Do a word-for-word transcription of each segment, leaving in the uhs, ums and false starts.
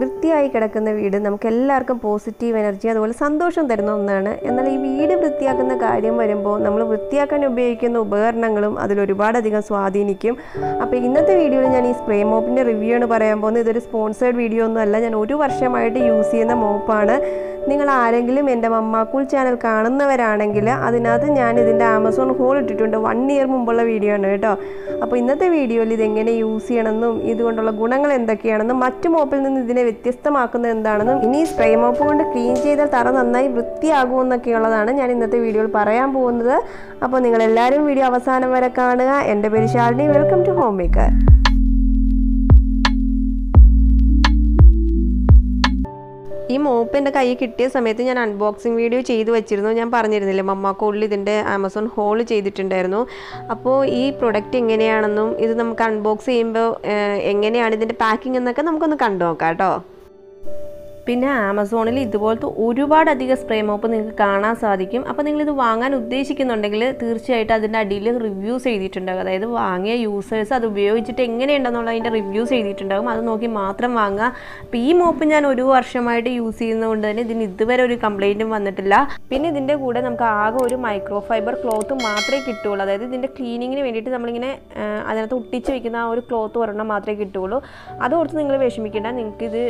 വൃത്തിയായി കിടക്കുന്ന വീട് നമുക്ക് എല്ലാവർക്കും പോസിറ്റീവ് എനർജി അതുപോലെ സന്തോഷം തരുന്ന ഒന്നാണ്. എന്നാൽ ഈ വീട് വൃത്തിയാക്കുന്ന കാര്യം വരുമ്പോൾ നമ്മൾ വൃത്തിയാക്കാൻ ഉപയോഗിക്കുന്ന ഉപകരണങ്ങളും അതിലൊരുപാടധികം സ്വാധീനിക്കും. അപ്പോൾ ഇന്നത്തെ വീഡിയോയിൽ ഞാൻ ഈ സ്പ്രേ മോപ്പിൻ്റെ റിവ്യൂ ആണ് പറയാൻ പോകുന്നത്. ഇതൊരു സ്പോൺസേഡ് വീഡിയോ ഒന്നും അല്ല. ഞാൻ ഒരു വർഷമായിട്ട് യൂസ് ചെയ്യുന്ന മോപ്പാണ്. നിങ്ങൾ ആരെങ്കിലും എൻ്റെ മമ്മാക്കൂൾ ചാനൽ കാണുന്നവരാണെങ്കിൽ അതിനകത്ത് ഞാൻ ഇതിൻ്റെ ആമസോൺ ഹോൾ ഇട്ടിട്ടുണ്ട്. വൺ ഇയർ മുമ്പുള്ള വീഡിയോ ആണ് കേട്ടോ. അപ്പോൾ ഇന്നത്തെ വീഡിയോയിൽ ഇതെങ്ങനെ യൂസ് ചെയ്യണമെന്നും ഇതുകൊണ്ടുള്ള ഗുണങ്ങൾ എന്തൊക്കെയാണെന്നും മറ്റു മോപ്പിൽ നിന്ന് ഇതിനെ വ്യത്യസ്തമാക്കുന്നത് എന്താണെന്നും ഇനി സ്പ്രേ മോപ്പ് കൊണ്ട് ക്ലീൻ ചെയ്താൽ തറ നന്നായി വൃത്തിയാകുമെന്നൊക്കെയുള്ളതാണ് ഞാൻ ഇന്നത്തെ വീഡിയോയിൽ പറയാൻ പോകുന്നത്. അപ്പോൾ നിങ്ങളെല്ലാവരും വീഡിയോ അവസാനം വരെ കാണുക. എൻ്റെ പേര് Shalini. Welcome to home maker. ഈ മോപ്പ് എൻ്റെ കൈ കിട്ടിയ സമയത്ത് ഞാൻ അൺബോക്സിങ് വീഡിയോ ചെയ്തു വെച്ചിരുന്നു. ഞാൻ പറഞ്ഞിരുന്നില്ലേ മമ്മാക്കോളിൽ ഇതിൻ്റെ ആമസോൺ ഹോൾ ചെയ്തിട്ടുണ്ടായിരുന്നു. അപ്പോൾ ഈ പ്രൊഡക്റ്റ് എങ്ങനെയാണെന്നും ഇത് നമുക്ക് അൺബോക്സ് ചെയ്യുമ്പോൾ എങ്ങനെയാണ് ഇതിൻ്റെ പാക്കിംഗ് എന്നൊക്കെ നമുക്കൊന്ന് കണ്ടു നോക്കാം കേട്ടോ. പിന്നെ ആമസോണിൽ ഇതുപോലത്തെ ഒരുപാടധികം സ്പ്രേ മോപ്പ് നിങ്ങൾക്ക് കാണാൻ സാധിക്കും. അപ്പോൾ നിങ്ങളിത് വാങ്ങാൻ ഉദ്ദേശിക്കുന്നുണ്ടെങ്കിൽ തീർച്ചയായിട്ടും അതിൻ്റെ അടിയിൽ റിവ്യൂസ് എഴുതിയിട്ടുണ്ടാകും. അതായത് വാങ്ങിയ യൂസേഴ്സ് അത് ഉപയോഗിച്ചിട്ട് എങ്ങനെയുണ്ടെന്നുള്ള അതിൻ്റെ റിവ്യൂസ് എഴുതിയിട്ടുണ്ടാകും. അത് നോക്കി മാത്രം വാങ്ങുക. അപ്പോൾ ഈ മോപ്പ് ഞാൻ ഒരു വർഷമായിട്ട് യൂസ് ചെയ്യുന്നതുകൊണ്ട് തന്നെ ഇതിന് ഇതുവരെ ഒരു കംപ്ലൈൻറ്റും വന്നിട്ടില്ല. പിന്നെ ഇതിൻ്റെ കൂടെ നമുക്ക് ആകെ ഒരു മൈക്രോ ഫൈബർ ക്ലോത്ത് മാത്രമേ കിട്ടുകയുള്ളൂ. അതായത് ഇതിൻ്റെ ക്ലീനിങ്ങിന് വേണ്ടിയിട്ട് നമ്മളിങ്ങനെ അതിനകത്ത് ഒട്ടിച്ച് വയ്ക്കുന്ന ആ ഒരു ക്ലോത്ത് ഒരെണ്ണം മാത്രമേ കിട്ടുകയുള്ളൂ. അതോർത്ത് നിങ്ങൾ വിഷമിക്കേണ്ട. നിങ്ങൾക്കിത്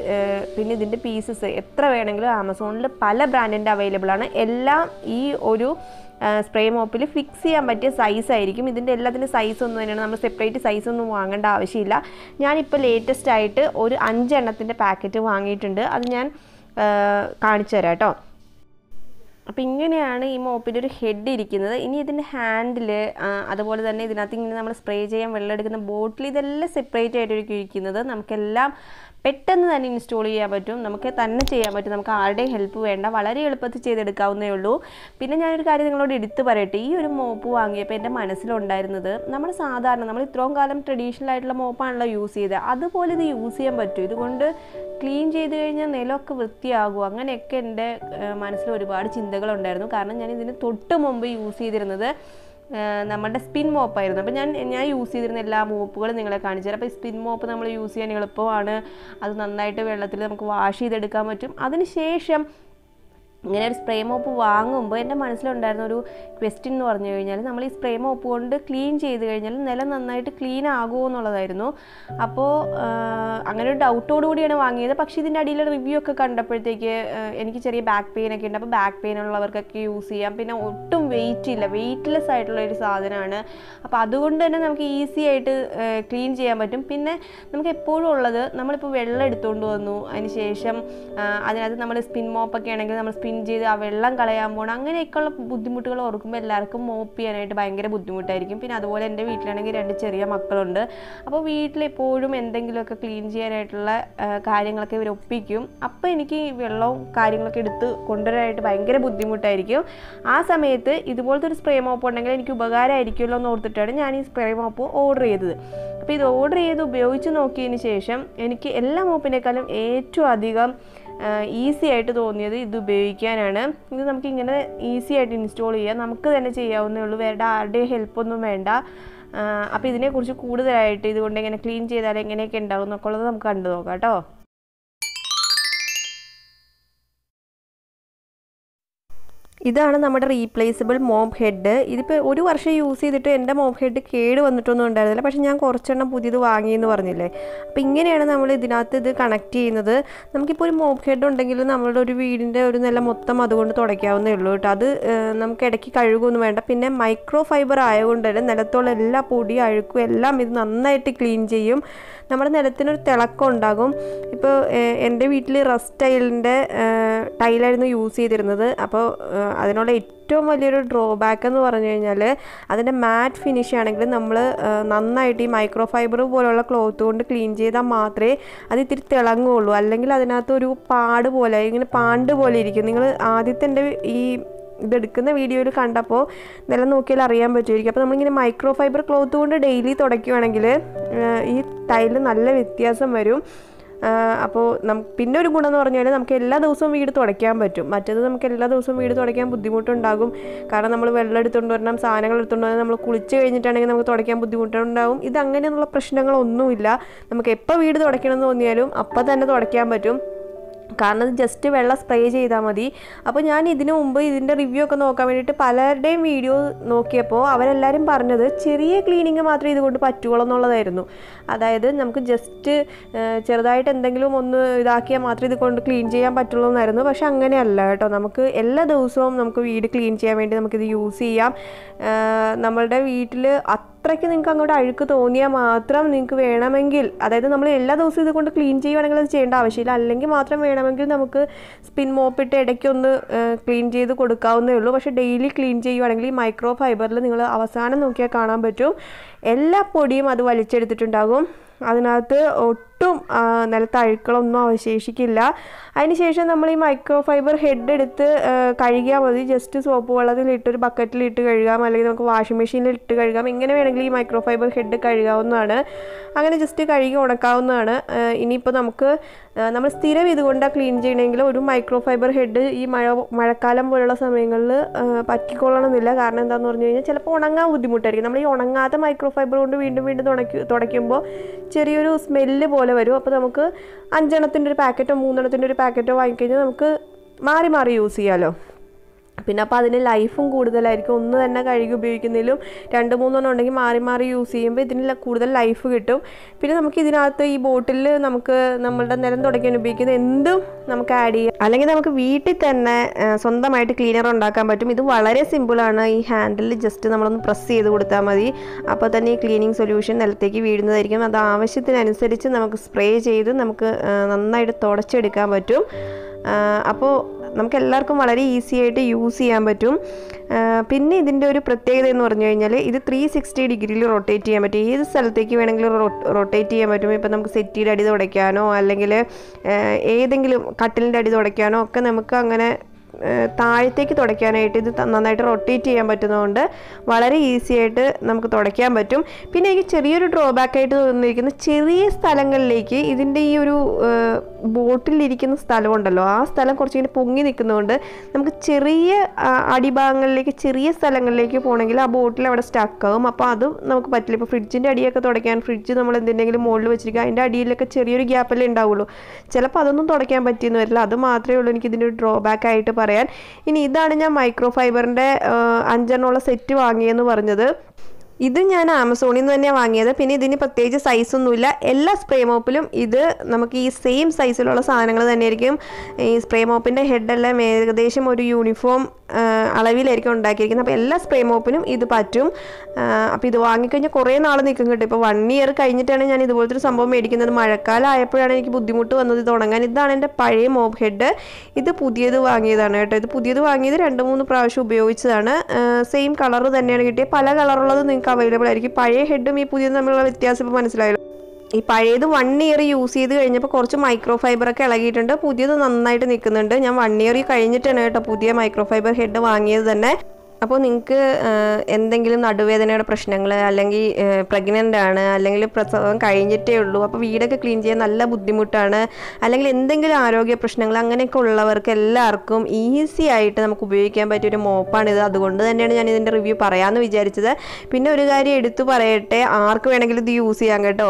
പിന്നെ ഇതിൻ്റെ പീസസ് എത്ര വേണമെങ്കിലും ആമസോണിൽ പല ബ്രാൻഡിൻ്റെ അവൈലബിൾ ആണ്. എല്ലാം ഈ ഒരു സ്പ്രേ മോപ്പിൽ ഫിക്സ് ചെയ്യാൻ പറ്റിയ സൈസായിരിക്കും. ഇതിൻ്റെ എല്ലാത്തിൻ്റെ സൈസ് ഒന്നും തന്നെയാണ്. നമ്മൾ സെപ്പറേറ്റ് സൈസൊന്നും വാങ്ങേണ്ട ആവശ്യമില്ല. ഞാനിപ്പോൾ ലേറ്റസ്റ്റ് ആയിട്ട് ഒരു അഞ്ചെണ്ണത്തിൻ്റെ പാക്കറ്റ് വാങ്ങിയിട്ടുണ്ട്. അത് ഞാൻ കാണിച്ചു തരാം കേട്ടോ. അപ്പോൾ ഇങ്ങനെയാണ് ഈ മോപ്പിൻ്റെ ഒരു ഹെഡ് ഇരിക്കുന്നത്. ഇനി ഇതിൻ്റെ ഹാൻഡിൽ അതുപോലെ തന്നെ ഇതിനകത്ത് ഇങ്ങനെ നമ്മൾ സ്പ്രേ ചെയ്യാൻ വെള്ളം എടുക്കുന്ന ബോട്ടിൽ ഇതെല്ലാം സെപ്പറേറ്റ് ആയിട്ടായിരിക്കും ഇരിക്കുന്നത്. നമുക്കെല്ലാം പെട്ടെന്ന് തന്നെ ഇൻസ്റ്റാൾ ചെയ്യാൻ പറ്റും. നമുക്ക് തന്നെ ചെയ്യാൻ പറ്റും. നമുക്ക് ആരുടെയും ഹെൽപ്പ് വേണ്ട. വളരെ എളുപ്പത്തിൽ ചെയ്തെടുക്കാവുന്നേ ഉള്ളൂ. പിന്നെ ഞാനൊരു കാര്യം നിങ്ങളോട് എടുത്ത് പറയട്ടെ. ഈ ഒരു മോപ്പ് വാങ്ങിയപ്പോൾ എൻ്റെ മനസ്സിലുണ്ടായിരുന്നത് നമ്മൾ സാധാരണ നമ്മൾ ഇത്രയും കാലം ട്രഡീഷണൽ ആയിട്ടുള്ള മോപ്പാണല്ലോ യൂസ് ചെയ്തത്. അതുപോലെ ഇത് യൂസ് ചെയ്യാൻ പറ്റും. ഇതുകൊണ്ട് ക്ലീൻ ചെയ്ത് കഴിഞ്ഞാൽ നിലമൊക്കെ വൃത്തിയാകും. അങ്ങനെയൊക്കെ എൻ്റെ മനസ്സിൽ ഒരുപാട് ചിന്തകളുണ്ടായിരുന്നു. കാരണം ഞാൻ ഇതിന് തൊട്ട് മുമ്പ് യൂസ് ചെയ്തിരുന്നത് നമ്മുടെ സ്പിൻ മോപ്പായിരുന്നു. അപ്പോൾ ഞാൻ ഞാൻ യൂസ് ചെയ്തിരുന്ന എല്ലാ മോപ്പുകളും നിങ്ങളെ കാണിച്ചു തരാം. അപ്പോൾ സ്പിൻ മോപ്പ് നമ്മൾ യൂസ് ചെയ്യാൻ എളുപ്പമാണ്. അത് നന്നായിട്ട് വെള്ളത്തിൽ നമുക്ക് വാഷ് ചെയ്തെടുക്കാൻ പറ്റും. അതിനുശേഷം ഇങ്ങനെ ഒരു സ്പ്രേ മോപ്പ് വാങ്ങുമ്പോൾ എൻ്റെ മനസ്സിലുണ്ടായിരുന്ന ഒരു ക്വസ്റ്റ്യൻ എന്ന് പറഞ്ഞു കഴിഞ്ഞാൽ നമ്മൾ ഈ സ്പ്രേ മോപ്പ് കൊണ്ട് ക്ലീൻ ചെയ്ത് കഴിഞ്ഞാൽ നില നന്നായിട്ട് ക്ലീൻ ആകുമോ എന്നുള്ളതായിരുന്നു. അപ്പോൾ അങ്ങനെ ഒരു ഡൗട്ടോടുകൂടിയാണ് വാങ്ങിയത്. പക്ഷേ ഇതിൻ്റെ അടിയിലെ റിവ്യൂ ഒക്കെ കണ്ടപ്പോഴത്തേക്ക് എനിക്ക് ചെറിയ ബാക്ക് പെയിൻ ഒക്കെ ഉണ്ട്. അപ്പോൾ ബാക്ക് പെയിൻ ഉള്ളവർക്കൊക്കെ യൂസ് ചെയ്യാം. പിന്നെ ഒട്ടും വെയിറ്റ് ഇല്ല. വെയ്റ്റ്ലെസ് ആയിട്ടുള്ള ഒരു സാധനമാണ്. അപ്പോൾ അതുകൊണ്ട് തന്നെ നമുക്ക് ഈസി ആയിട്ട് ക്ലീൻ ചെയ്യാൻ പറ്റും. പിന്നെ നമുക്ക് എപ്പോഴും ഉള്ളത് നമ്മളിപ്പോൾ വെള്ളം എടുത്തുകൊണ്ട് വന്നു അതിന് ശേഷം അതിനകത്ത് നമ്മൾ സ്പിൻ മോപ്പൊക്കെ ആണെങ്കിൽ നമ്മൾ ചെയ്ത് ആ വെള്ളം കളയാൻ പോകണം. അങ്ങനെയൊക്കെയുള്ള ബുദ്ധിമുട്ടുകൾ ഓർക്കുമ്പോൾ എല്ലാവർക്കും മോപ്പ് ചെയ്യാനായിട്ട് ഭയങ്കര ബുദ്ധിമുട്ടായിരിക്കും. പിന്നെ അതുപോലെ എൻ്റെ വീട്ടിലാണെങ്കിൽ രണ്ട് ചെറിയ മക്കളുണ്ട്. അപ്പോൾ വീട്ടിലെപ്പോഴും എന്തെങ്കിലുമൊക്കെ ക്ലീൻ ചെയ്യാനായിട്ടുള്ള കാര്യങ്ങളൊക്കെ ഇവർ ഒപ്പിക്കും. അപ്പോൾ എനിക്ക് ഈ വെള്ളവും കാര്യങ്ങളൊക്കെ എടുത്ത് കൊണ്ടുവരാനായിട്ട് ഭയങ്കര ബുദ്ധിമുട്ടായിരിക്കും. ആ സമയത്ത് ഇതുപോലത്തെ ഒരു സ്പ്രേ മോപ്പ് ഉണ്ടെങ്കിൽ എനിക്ക് ഉപകാരമായിരിക്കുമല്ലോ എന്ന് ഓർത്തിട്ടാണ് ഞാൻ ഈ സ്പ്രേ മോപ്പ് ഓർഡർ ചെയ്തത്. അപ്പോൾ ഇത് ഓർഡർ ചെയ്ത് ഉപയോഗിച്ച് നോക്കിയതിന് ശേഷം എനിക്ക് എല്ലാ മോപ്പിനേക്കാളും ഏറ്റവും അധികം ഈസി ആയിട്ട് തോന്നിയത് ഇത് ഉപയോഗിക്കാനാണ്. ഇത് നമുക്കിങ്ങനെ ഈസി ആയിട്ട് ഇൻസ്റ്റാൾ ചെയ്യാം. നമുക്ക് തന്നെ ചെയ്യാവുന്നേ ഉള്ളൂ. വേറെ ആരുടെയും ഹെൽപ്പൊന്നും വേണ്ട. അപ്പോൾ ഇതിനെക്കുറിച്ച് കൂടുതലായിട്ട് ഇതുകൊണ്ട് എങ്ങനെ ക്ലീൻ ചെയ്താൽ എങ്ങനെയൊക്കെ ഉണ്ടാകും എന്നൊക്കെ ഉള്ളത് നമുക്ക് കണ്ടു നോക്കാം കേട്ടോ. ഇതാണ് നമ്മുടെ റീപ്ലേസബിൾ മോപ്പ് ഹെഡ്. ഇതിപ്പോൾ ഒരു വർഷം യൂസ് ചെയ്തിട്ട് എൻ്റെ മോപ്പ് ഹെഡ് കേട് വന്നിട്ടൊന്നും ഉണ്ടായിരുന്നില്ല. പക്ഷേ ഞാൻ കുറച്ചെണ്ണം പുതിയത് വാങ്ങിയെന്ന് പറഞ്ഞില്ലേ. അപ്പോൾ ഇങ്ങനെയാണ് നമ്മൾ ഇതിനകത്ത് ഇത് കണക്ട് ചെയ്യുന്നത്. നമുക്കിപ്പോൾ ഒരു മോപ്പ് ഹെഡ് ഉണ്ടെങ്കിൽ നമ്മളുടെ ഒരു വീടിൻ്റെ ഒരു നില മൊത്തം അതുകൊണ്ട് തുടയ്ക്കാവുന്നേ ഉള്ളൂ കേട്ടോ. അത് നമുക്ക് ഇടയ്ക്ക് കഴുകുമൊന്നും വേണ്ട. പിന്നെ മൈക്രോ ഫൈബർ ആയതുകൊണ്ട് തന്നെ നിലത്തുള്ള എല്ലാ പൊടി അഴുക്കും എല്ലാം ഇത് നന്നായിട്ട് ക്ലീൻ ചെയ്യും. നമ്മുടെ നിലത്തിനൊരു തിളക്കം ഉണ്ടാകും. ഇപ്പോൾ എൻ്റെ വീട്ടിൽ റസ് ടൈലിൻ്റെ ടൈലായിരുന്നു യൂസ് ചെയ്തിരുന്നത്. അപ്പോൾ അതിനുള്ള ഏറ്റവും വലിയൊരു ഡ്രോബാക്ക് എന്ന് പറഞ്ഞു കഴിഞ്ഞാൽ അതിൻ്റെ മാറ്റ് ഫിനിഷ് ആണെങ്കിൽ നമ്മൾ നന്നായിട്ട് ഈ മൈക്രോ ഫൈബർ പോലുള്ള ക്ലോത്ത് കൊണ്ട് ക്ലീൻ ചെയ്താൽ മാത്രമേ അത് ഇത്തിരി തിളങ്ങുള്ളൂ. അല്ലെങ്കിൽ അതിനകത്തൊരു പാട് പോലെ ഇങ്ങനെ പാണ്ട് പോലെ ഇരിക്കും. നിങ്ങൾ ആദ്യത്തെ എൻ്റെ ഈ ഇതെടുക്കുന്ന വീഡിയോയിൽ കണ്ടപ്പോൾ നില നോക്കിയാൽ അറിയാൻ പറ്റുമായിരിക്കും. അപ്പോൾ നമ്മളിങ്ങനെ മൈക്രോ ഫൈബർ ക്ലോത്ത് കൊണ്ട് ഡെയിലി തുടയ്ക്കുകയാണെങ്കിൽ ഈ ടൈല് നല്ല വ്യത്യാസം വരും. അപ്പോൾ നമുക്ക് പിന്നെ ഒരു ഗുണം എന്ന് പറഞ്ഞാൽ നമുക്ക് എല്ലാ ദിവസവും വീട് തുടയ്ക്കാൻ പറ്റും. മറ്റേത് നമുക്ക് എല്ലാ ദിവസവും വീട് തുടയ്ക്കാൻ ബുദ്ധിമുട്ടുണ്ടാകും, കാരണം നമ്മൾ വെള്ളം എടുത്തുകൊണ്ട് വരണം, സാധനങ്ങൾ എടുത്തുകൊണ്ട് വരണം, നമ്മൾ കുളിച്ച് കഴിഞ്ഞിട്ടാണെങ്കിൽ നമുക്ക് തുടയ്ക്കാൻ ബുദ്ധിമുട്ടുണ്ടാകും. ഇത് അങ്ങനെയുള്ള പ്രശ്നങ്ങളൊന്നുമില്ല. നമുക്ക് എപ്പോൾ വീട് തുടയ്ക്കണമെന്ന് തോന്നിയാലും അപ്പം തന്നെ തുടയ്ക്കാൻ പറ്റും, കാരണം ഇത് ജസ്റ്റ് വെള്ളം സ്പ്രേ ചെയ്താൽ മതി. അപ്പോൾ ഞാൻ ഇതിനു മുമ്പ് ഇതിൻ്റെ റിവ്യൂ ഒക്കെ നോക്കാൻ വേണ്ടിയിട്ട് പലരുടെയും വീഡിയോ നോക്കിയപ്പോൾ അവരെല്ലാവരും പറഞ്ഞത് ചെറിയ ക്ലീനിങ് മാത്രമേ ഇതുകൊണ്ട് പറ്റുകയുള്ളൂ എന്നുള്ളതായിരുന്നു. അതായത് നമുക്ക് ജസ്റ്റ് ചെറുതായിട്ട് എന്തെങ്കിലും ഒന്ന് ഇതാക്കിയാൽ മാത്രമേ ഇതുകൊണ്ട് ക്ലീൻ ചെയ്യാൻ പറ്റുള്ളൂ എന്നായിരുന്നു. പക്ഷെ അങ്ങനെയല്ല കേട്ടോ, നമുക്ക് എല്ലാ ദിവസവും നമുക്ക് വീട് ക്ലീൻ ചെയ്യാൻ വേണ്ടി നമുക്കിത് യൂസ് ചെയ്യാം. നമ്മളുടെ വീട്ടിൽ അത്രയ്ക്ക് നിങ്ങൾക്ക് അങ്ങോട്ട് അഴുക്ക് തോന്നിയാൽ മാത്രം നിങ്ങൾക്ക് വേണമെങ്കിൽ, അതായത് നമ്മൾ എല്ലാ ദിവസവും ഇതുകൊണ്ട് ക്ലീൻ ചെയ്യുകയാണെങ്കിൽ അത് ചെയ്യേണ്ട ആവശ്യമില്ല, അല്ലെങ്കിൽ മാത്രം വേണമെങ്കിൽ നമുക്ക് സ്പിൻ മോപ്പിട്ട് ഇടയ്ക്കൊന്ന് ക്ലീൻ ചെയ്ത് കൊടുക്കാവുന്നേ ഉള്ളൂ. പക്ഷേ ഡെയിലി ക്ലീൻ ചെയ്യുകയാണെങ്കിൽ ഈ മൈക്രോ ഫൈബറിൽ നിങ്ങൾ അവസാനം നോക്കിയാൽ കാണാൻ പറ്റും എല്ലാ പൊടിയും അത് വലിച്ചെടുത്തിട്ടുണ്ടാകും, അതിനകത്ത് ഒട്ടും നിലത്ത് അഴുക്കളൊന്നും അവശേഷിക്കില്ല. അതിനുശേഷം നമ്മൾ ഈ മൈക്രോ ഫൈബർ ഹെഡ് എടുത്ത് കഴുകിയാൽ മതി. ജസ്റ്റ് സോപ്പ് വെള്ളത്തിലിട്ട് ഒരു ബക്കറ്റിലിട്ട് കഴുകാം, അല്ലെങ്കിൽ നമുക്ക് വാഷിംഗ് മെഷീനിൽ ഇട്ട് കഴുകാം. എങ്ങനെ വേണമെങ്കിലും ഈ മൈക്രോ ഫൈബർ ഹെഡ് കഴുകാവുന്നതാണ്. അങ്ങനെ ജസ്റ്റ് കഴുകി ഉണക്കാവുന്നതാണ്. ഇനിയിപ്പോൾ നമുക്ക് നമ്മൾ സ്ഥിരം ഇതുകൊണ്ട് ക്ലീൻ ചെയ്യണമെങ്കിൽ ഒരു മൈക്രോ ഫൈബർ ഹെഡ് ഈ മഴ മഴക്കാലം പോലുള്ള സമയങ്ങളിൽ പറ്റിക്കൊള്ളണമെന്നില്ല, കാരണം എന്താണെന്ന് പറഞ്ഞു കഴിഞ്ഞാൽ ചിലപ്പോൾ ഉണങ്ങാൻ ബുദ്ധിമുട്ടായിരിക്കും. നമ്മൾ ഈ ഉണങ്ങാത്ത മൈക്രോ ഫൈബർ കൊണ്ട് വീണ്ടും വീണ്ടും തുടയ്ക്കും തുടയ്ക്കുമ്പോൾ ചെറിയൊരു സ്മെല്ല് പോലെ വരും. അപ്പോൾ നമുക്ക് അഞ്ചെണ്ണത്തിൻ്റെ ഒരു പാക്കറ്റോ മൂന്നെണ്ണത്തിൻ്റെ ഒരു പാക്കറ്റോ വാങ്ങിക്കഴിഞ്ഞാൽ നമുക്ക് മാറി മാറി യൂസ് ചെയ്യാമല്ലോ. പിന്നെ അപ്പോൾ അതിന് ലൈഫും കൂടുതലായിരിക്കും. ഒന്ന് തന്നെ കഴുകി ഉപയോഗിക്കുന്നതിലും രണ്ട് മൂന്നെണ്ണം ഉണ്ടെങ്കിൽ മാറി മാറി യൂസ് ചെയ്യുമ്പോൾ ഇതിന് കൂടുതൽ ലൈഫ് കിട്ടും. പിന്നെ നമുക്ക് ഇതിനകത്ത് ഈ ബോട്ടിലിൽ നമുക്ക് നമ്മളുടെ നിലം തുടയ്ക്കാൻ ഉപയോഗിക്കുന്ന എന്തും നമുക്ക് ആഡ് ചെയ്യാം, അല്ലെങ്കിൽ നമുക്ക് വീട്ടിൽ തന്നെ സ്വന്തമായിട്ട് ക്ലീനർ ഉണ്ടാക്കാൻ പറ്റും. ഇത് വളരെ സിമ്പിളാണ്. ഈ ഹാൻഡിൽ ജസ്റ്റ് നമ്മളൊന്ന് പ്രസ് ചെയ്ത് കൊടുത്താൽ മതി, അപ്പോൾ തന്നെ ഈ ക്ലീനിങ് സൊല്യൂഷൻ നിലത്തേക്ക് വീഴുന്നതായിരിക്കും. അത് ആവശ്യത്തിനനുസരിച്ച് നമുക്ക് സ്പ്രേ ചെയ്ത് നമുക്ക് നന്നായിട്ട് തുടച്ചെടുക്കാൻ പറ്റും. അപ്പോൾ നമുക്ക് എല്ലാവർക്കും വളരെ ഈസി ആയിട്ട് യൂസ് ചെയ്യാൻ പറ്റും. പിന്നെ ഇതിൻ്റെ ഒരു പ്രത്യേകത എന്ന് പറഞ്ഞു കഴിഞ്ഞാൽ ഇത് ത്രീ സിക്സ്റ്റി ഡിഗ്രിയിൽ റൊട്ടേറ്റ് ചെയ്യാൻ പറ്റും. ഏത് സ്ഥലത്തേക്ക് വേണമെങ്കിലും റൊട്ടേറ്റ് ചെയ്യാൻ പറ്റും. ഇപ്പോൾ നമുക്ക് സെറ്റിയുടെ അടി തുടയ്ക്കാനോ അല്ലെങ്കിൽ ഏതെങ്കിലും കട്ടിലിൻ്റെ അടി തുടയ്ക്കാനോ ഒക്കെ നമുക്ക് അങ്ങനെ താഴത്തേക്ക് തുടയ്ക്കാനായിട്ട് ഇത് നന്നായിട്ട് റൊട്ടേറ്റ് ചെയ്യാൻ പറ്റുന്നതുകൊണ്ട് വളരെ ഈസി ആയിട്ട് നമുക്ക് തുടയ്ക്കാൻ പറ്റും. പിന്നെ എനിക്ക് ചെറിയൊരു ഡ്രോബാക്കായിട്ട് തോന്നിയിരിക്കുന്ന ചെറിയ സ്ഥലങ്ങളിലേക്ക് ഇതിൻ്റെ ഈ ഒരു ബോട്ടിലിരിക്കുന്ന സ്ഥലമുണ്ടല്ലോ, ആ സ്ഥലം കുറച്ചിങ്ങനെ പൊങ്ങി നിൽക്കുന്നതുകൊണ്ട് നമുക്ക് ചെറിയ അടിഭാഗങ്ങളിലേക്ക് ചെറിയ സ്ഥലങ്ങളിലേക്ക് പോകണമെങ്കിൽ ആ ബോട്ടിൽ അവിടെ സ്റ്റക്കാകും. അപ്പോൾ അത് നമുക്ക് പറ്റില്ല. ഇപ്പോൾ ഫ്രിഡ്ജിൻ്റെ അടിയൊക്കെ തുടയ്ക്കാൻ, ഫ്രിഡ്ജ് നമ്മൾ എന്തിനെങ്കിലും മുകളിൽ വെച്ചിരിക്കുക, അതിൻ്റെ അടിയിലൊക്കെ ചെറിയൊരു ഗ്യാപ്പല്ലേ ഉണ്ടാവുള്ളൂ, ചിലപ്പോൾ അതൊന്നും തുടയ്ക്കാൻ പറ്റിയെന്ന് വരില്ല. അത് മാത്രമേ ഉള്ളൂ എനിക്ക് ഇതിൻ്റെ ഒരു ഡ്രോബാക്ക് ആയിട്ട് പറയാൻ. ഇനി ഇതാണ് ഞാൻ മൈക്രോ ഫൈബറിൻ്റെ അഞ്ചെണ്ണമുള്ള സെറ്റ് വാങ്ങിയെന്ന് പറഞ്ഞത്. ഇത് ഞാൻ ആമസോണിൽ നിന്ന് തന്നെയാണ് വാങ്ങിയത്. പിന്നെ ഇതിന് പ്രത്യേകിച്ച് സൈസൊന്നുമില്ല. എല്ലാ സ്പ്രേ മോപ്പിലും ഇത് നമുക്ക് ഈ സെയിം സൈസിലുള്ള സാധനങ്ങൾ തന്നെയായിരിക്കും. ഈ സ്പ്രേ മോപ്പിൻ്റെ ഹെഡെല്ലാം ഏകദേശം ഒരു യൂണിഫോം അളവിലായിരിക്കും ഉണ്ടാക്കിയിരിക്കുന്നത്. അപ്പോൾ എല്ലാ സ്പ്രേ മോപ്പിനും ഇത് പറ്റും. അപ്പോൾ ഇത് വാങ്ങിക്കഴിഞ്ഞാൽ കുറേ നാൾ നിൽക്കും കേട്ടോ. ഇപ്പോൾ വൺ ഇയർ കഴിഞ്ഞിട്ടാണ് ഞാൻ ഇതുപോലത്തെ ഒരു സംഭവം മേടിക്കുന്നത്. മഴക്കാലം ആയപ്പോഴാണ് എനിക്ക് ബുദ്ധിമുട്ട് വന്നത് ഇത് ഉണങ്ങാൻ. ഇതാണ് എൻ്റെ പഴയ മോപ്പ് ഹെഡ്. ഇത് പുതിയത് വാങ്ങിയതാണ് കേട്ടോ. ഇത് പുതിയത് വാങ്ങിയത് രണ്ട് മൂന്ന് പ്രാവശ്യം ഉപയോഗിച്ചതാണ്. സെയിം കളർ തന്നെയാണ് കിട്ടിയത്. പല കളറുള്ളത് നിങ്ങൾക്ക് അവൈലബിൾ ആയിരിക്കും. പഴയ ഹെഡും ഈ പുതിയതും തമ്മിലുള്ള വ്യത്യാസം ഇപ്പോൾ മനസ്സിലായല്ലോ. ഈ പഴയത് വൺ ഇയർ യൂസ് ചെയ്ത് കഴിഞ്ഞപ്പോൾ കുറച്ച് മൈക്രോ ഫൈബറൊക്കെ ഇളകിയിട്ടുണ്ട്, പുതിയത് നന്നായിട്ട് നിൽക്കുന്നുണ്ട്. ഞാൻ വൺ ഇയർ കഴിഞ്ഞിട്ടാണ് കേട്ടോ പുതിയ മൈക്രോ ഫൈബർ ഹെഡ് വാങ്ങിയത് തന്നെ. അപ്പോൾ നിങ്ങൾക്ക് എന്തെങ്കിലും നടുവേദനയുടെ പ്രശ്നങ്ങൾ, അല്ലെങ്കിൽ പ്രഗ്നൻ്റ് ആണ്, അല്ലെങ്കിൽ പ്രസവം കഴിഞ്ഞിട്ടേ ഉള്ളൂ, അപ്പോൾ വീടൊക്കെ ക്ലീൻ ചെയ്യാൻ നല്ല ബുദ്ധിമുട്ടാണ്, അല്ലെങ്കിൽ എന്തെങ്കിലും ആരോഗ്യ പ്രശ്നങ്ങൾ, അങ്ങനെയൊക്കെ ഉള്ളവർക്ക് എല്ലാവർക്കും ഈസി ആയിട്ട് നമുക്ക് ഉപയോഗിക്കാൻ പറ്റിയ ഒരു മോപ്പാണിത്. അതുകൊണ്ട് തന്നെയാണ് ഞാൻ ഇതിൻ്റെ റിവ്യൂ പറയാമെന്ന് വിചാരിച്ചത്. പിന്നെ ഒരു കാര്യം എടുത്തു പറയട്ടെ, ആർക്ക് വേണമെങ്കിലും ഇത് യൂസ് ചെയ്യാം കേട്ടോ.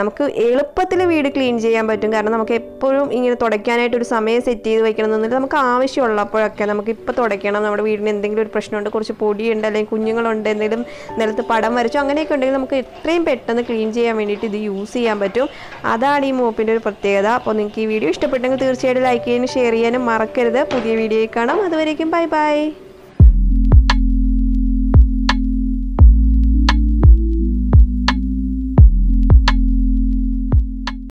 നമുക്ക് എളുപ്പത്തിൽ വീട് ക്ലീൻ ചെയ്യാൻ പറ്റും, കാരണം നമുക്ക് എപ്പോഴും ഇങ്ങനെ തുടയ്ക്കാനായിട്ടൊരു സമയം സെറ്റ് ചെയ്ത് വയ്ക്കണം എന്നുണ്ടെങ്കിൽ നമുക്ക് ആവശ്യമുള്ളപ്പോഴൊക്കെ നമുക്കിപ്പോൾ തുടയ്ക്കണം, നമ്മുടെ വീടിന് എന്തെങ്കിലും ഒരു പ്രശ്നമുണ്ട്, കുറച്ച് പൊടിയുണ്ട്, അല്ലെങ്കിൽ കുഞ്ഞുങ്ങളുണ്ട്, എന്തെങ്കിലും നിലത്ത് പടം വരച്ചോ അങ്ങനെയൊക്കെ ഉണ്ടെങ്കിൽ നമുക്ക് എത്രയും പെട്ടെന്ന് ക്ലീൻ ചെയ്യാൻ വേണ്ടിയിട്ട് ഇത് യൂസ് ചെയ്യാൻ പറ്റും. അതാണ് ഈ മോപ്പിൻ്റെ ഒരു പ്രത്യേകത. അപ്പോൾ നിങ്ങൾക്ക് ഈ വീഡിയോ ഇഷ്ടപ്പെട്ടെങ്കിൽ തീർച്ചയായിട്ടും ലൈക്ക് ചെയ്യാനും ഷെയർ ചെയ്യാനും മറക്കരുത്. പുതിയ വീഡിയോയിൽ കാണാം. അതുവരേക്കും ബൈ ബൈ.